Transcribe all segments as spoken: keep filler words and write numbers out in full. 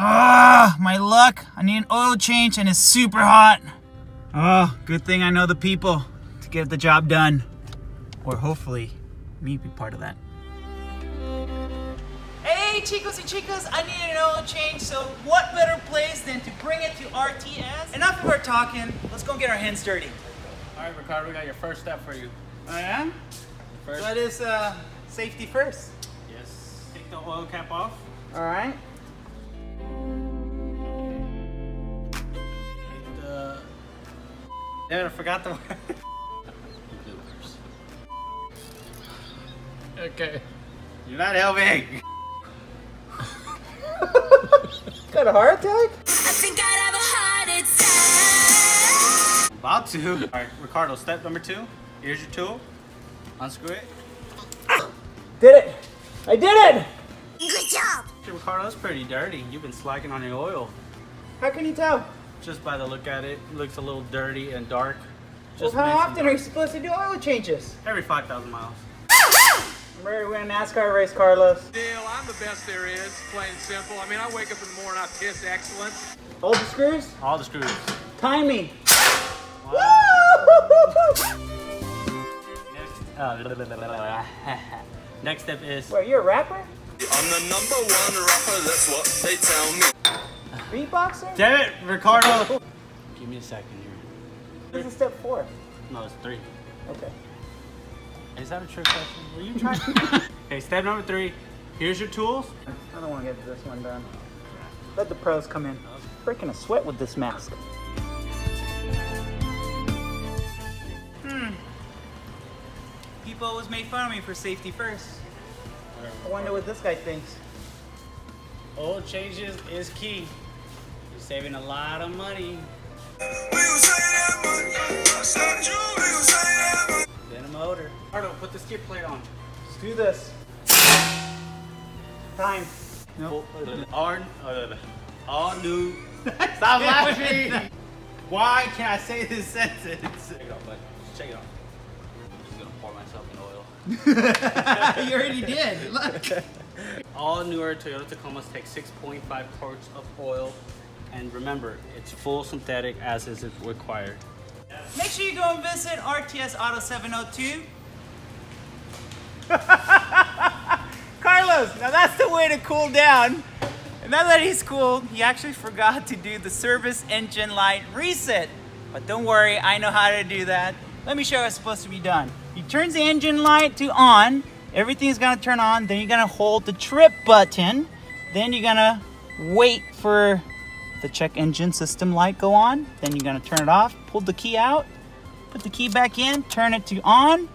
Ah, my luck. I need an oil change and it's super hot. Oh, good thing I know the people to get the job done. Or hopefully, me be part of that. Hey, chicos and chicas, I need an oil change, so what better place than to bring it to R T S? Enough of our talking, let's go get our hands dirty. All right, Ricardo, we got your first step for you. I am? First. That is uh, safety first. Yes. Take the oil cap off. All right. Damn, I forgot the word. Okay. You're not helping. Got a heart attack? I think I'd have a heart attack. About to. All right, Ricardo, step number two. Here's your tool. Unscrew it. Ah, did it. I did it. Good job. Hey, Ricardo, that's pretty dirty. You've been slacking on the oil. How can you tell? Just by the look at it, it looks a little dirty and dark. Just well, how often dark. Are you supposed to do oil changes? Every five thousand miles. I'm ready to win a NASCAR race, Carlos. Deal, I'm the best there is, plain and simple. I mean, I wake up in the morning, I piss excellence. All the screws? All the screws. Timing. Wow. Next, uh, next step is... Wait, you're a rapper? I'm the number one rapper, that's what they tell me. Beatboxer? Damn it, Ricardo! Give me a second here. This is step four. No, it's three. Okay. Is that a trick question? Were you trying to? Okay, step number three. Here's your tools. I don't want to get this one done. Let the pros come in. I'm freaking a sweat with this mask. Hmm. People always made fun of me for safety first. I wonder what this guy thinks. Oil changes is key. You're saving a lot of money. Then a motor. Ricardo, put the skid plate on. Let's do this. Time. Nope. All, uh, all new. Stop laughing. Why can't I say this sentence? Check it out, bud. Just check it out. I'm just gonna pour myself in oil. You already did. Look. All newer Toyota Tacomas take six point five quarts of oil, and remember, it's full synthetic as is required. Make sure you go and visit R T S Auto seven oh two. Carlos, now that's the way to cool down. And now that he's cooled, he actually forgot to do the service engine light reset. But don't worry, I know how to do that. Let me show you how it's supposed to be done. He turns the engine light to on. Everything's gonna turn on, then you're gonna hold the trip button, then you're gonna wait for the check engine system light go on, then you're gonna turn it off, pull the key out, put the key back in, turn it to on,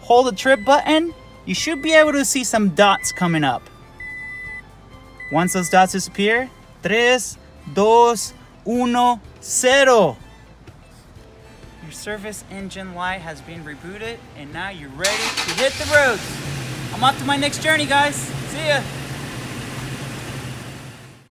hold the trip button. You should be able to see some dots coming up. Once those dots disappear, tres, dos, uno, cero. Your service engine light has been rebooted, and now you're ready to hit the road. I'm off to my next journey, guys. See ya.